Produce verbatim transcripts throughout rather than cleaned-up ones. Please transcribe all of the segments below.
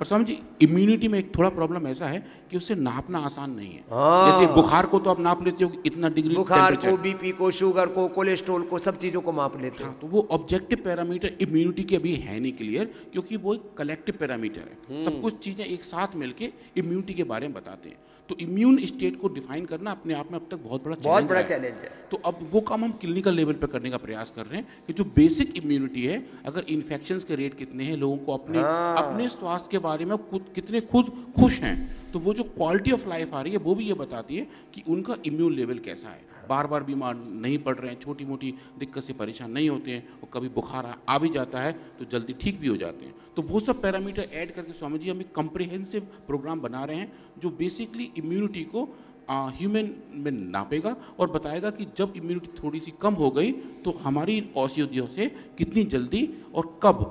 और स्वामी जी इम्यूनिटी में एक थोड़ा प्रॉब्लम ऐसा है कि उससे नापना आसान नहीं है। हाँ। जैसे बुखार को तो आप नाप लेते हो इतना डिग्री, बुखार को, बीपी को, शुगर को, कोलेस्ट्रोल को, सब चीजों को माप लेते हैं। हाँ, तो वो ऑब्जेक्टिव पैरामीटर इम्यूनिटी के अभी है नहीं क्लियर, क्योंकि वो एक कलेक्टिव पैरामीटर है, सब कुछ चीजें एक साथ मिलकर इम्यूनिटी के बारे में बताते हैं। तो इम्यून स्टेट को डिफाइन करना अपने आप में अब तक बहुत बड़ा बहुत बड़ा चैलेंज है। तो अब वो काम हम क्लिनिकल लेवल पर करने का प्रयास कर रहे हैं कि जो बेसिक इम्यूनिटी है, अगर इन्फेक्शंस के रेट कितने हैं, लोगों को अपने अपने स्वास्थ्य के बारे में खुद कितने खुद खुश हैं, तो वो जो क्वालिटी ऑफ लाइफ आ रही है वो भी ये बताती है कि उनका इम्यून लेवल कैसा है, बार बार बीमार नहीं पड़ रहे हैं, छोटी मोटी दिक्कत से परेशान नहीं होते हैं, और कभी बुखार आ भी जाता है तो जल्दी ठीक भी हो जाते हैं। तो वो सब पैरामीटर ऐड करके स्वामी जी हम एक कॉम्प्रिहेंसिव प्रोग्राम बना रहे हैं जो बेसिकली इम्यूनिटी को ह्यूमन में नापेगा और बताएगा कि जब इम्यूनिटी थोड़ी सी कम हो गई तो हमारी औषधियों से कितनी जल्दी और कब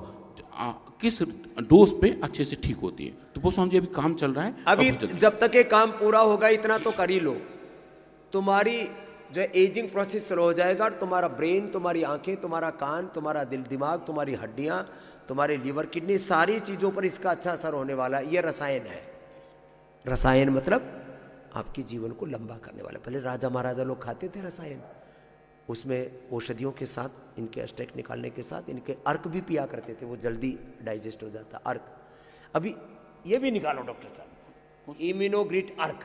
आ, किस डोज पे अच्छे से ठीक होती है। तो वो समझिए अभी काम चल रहा है। अभी जब तक ये काम पूरा होगा इतना तो कर ही लो, तुम्हारी जो एजिंग प्रोसेस स्लो हो जाएगा और तुम्हारा ब्रेन, तुम्हारी आंखें, तुम्हारा कान, तुम्हारा दिल दिमाग, तुम्हारी हड्डियाँ, तुम्हारे लीवर, किडनी, सारी चीज़ों पर इसका अच्छा असर होने वाला। ये रसायन है, रसायन मतलब आपके जीवन को लंबा करने वाला। पहले राजा महाराजा लोग खाते थे रसायन, उसमें औषधियों के साथ इनके एक्सट्रैक्ट निकालने के साथ इनके अर्क भी पिया करते थे, वो जल्दी डाइजेस्ट हो जाता अर्क। अभी ये भी निकालो डॉक्टर साहब, इम्यूनोग्रिट अर्क।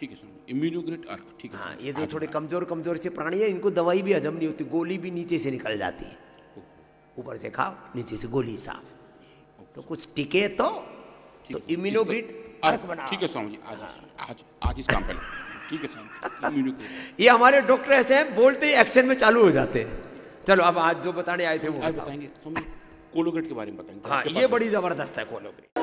ठीक है सर, इम्यूनोग्रिट अर्क। ठीक है। हाँ, ये जो थोड़े कमजोर कमजोर से प्राणी है, इनको दवाई भी हजम नहीं होती, गोली भी नीचे से निकल जाती है। ऊपर से खाओ, नीचे से गोली साफ। तो कुछ टिके तो इम्यूनोग्रिट अर्क बनाओ। ठीक है स्वामी जी, आज आज आज इस काम पे। ठीक है स्वामी, ये हमारे डॉक्टर ऐसे हैं, बोलते ही एक्शन में चालू हो जाते हैं। चलो अब आज जो बताने आए थे वो बताएंगे, कोलोग्रेट के बारे में बताएंगे। हाँ, ये बड़ी जबरदस्त है कोलोग्रेट।